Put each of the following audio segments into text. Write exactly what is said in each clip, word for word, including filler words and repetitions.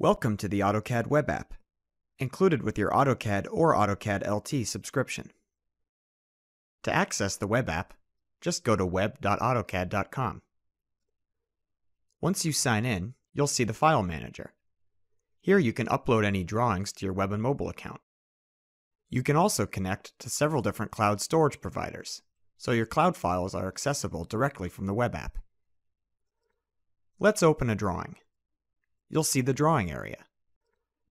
Welcome to the AutoCAD web app, included with your AutoCAD or AutoCAD L T subscription. To access the web app, just go to web dot autocad dot com. Once you sign in, you'll see the File Manager. Here you can upload any drawings to your web and mobile account. You can also connect to several different cloud storage providers, so your cloud files are accessible directly from the web app. Let's open a drawing. You'll see the drawing area.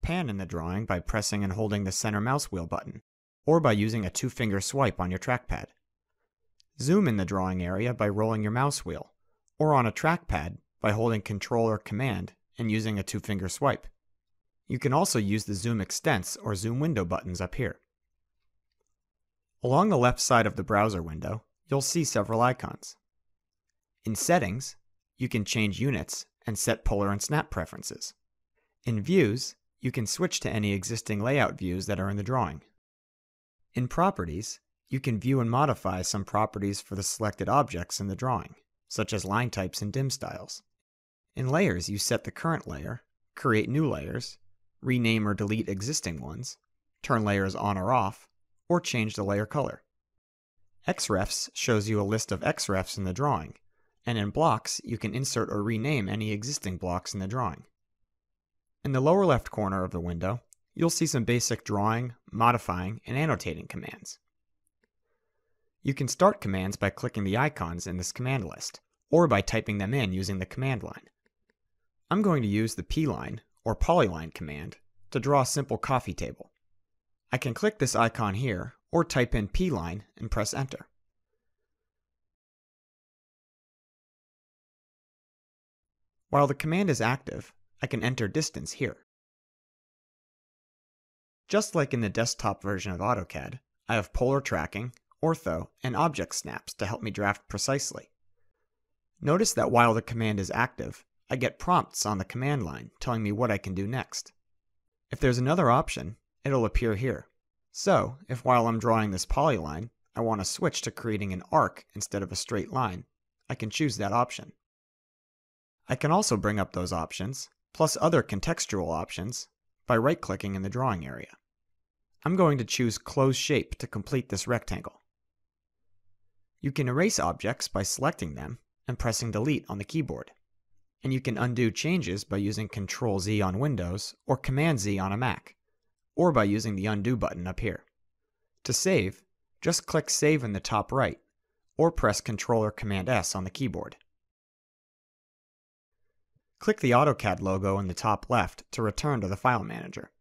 Pan in the drawing by pressing and holding the center mouse wheel button, or by using a two-finger swipe on your trackpad. Zoom in the drawing area by rolling your mouse wheel, or on a trackpad by holding Control or Command and using a two-finger swipe. You can also use the Zoom Extents or Zoom Window buttons up here. Along the left side of the browser window, you'll see several icons. In Settings, you can change units and set polar and snap preferences. In Views, you can switch to any existing layout views that are in the drawing. In Properties, you can view and modify some properties for the selected objects in the drawing, such as line types and dim styles. In Layers, you set the current layer, create new layers, rename or delete existing ones, turn layers on or off, or change the layer color. Xrefs shows you a list of Xrefs in the drawing, and in Blocks, you can insert or rename any existing blocks in the drawing. In the lower left corner of the window, you'll see some basic drawing, modifying, and annotating commands. You can start commands by clicking the icons in this command list, or by typing them in using the command line. I'm going to use the pline, or polyline command, to draw a simple coffee table. I can click this icon here, or type in pline and press Enter. While the command is active, I can enter distance here. Just like in the desktop version of AutoCAD, I have polar tracking, ortho, and object snaps to help me draft precisely. Notice that while the command is active, I get prompts on the command line telling me what I can do next. If there's another option, it'll appear here. So, if while I'm drawing this polyline, I want to switch to creating an arc instead of a straight line, I can choose that option. I can also bring up those options, plus other contextual options, by right-clicking in the drawing area. I'm going to choose Close Shape to complete this rectangle. You can erase objects by selecting them and pressing Delete on the keyboard. And you can undo changes by using Control Z on Windows or Command Z on a Mac, or by using the Undo button up here. To save, just click Save in the top right, or press Control or Command S on the keyboard. Click the AutoCAD logo in the top left to return to the File Manager.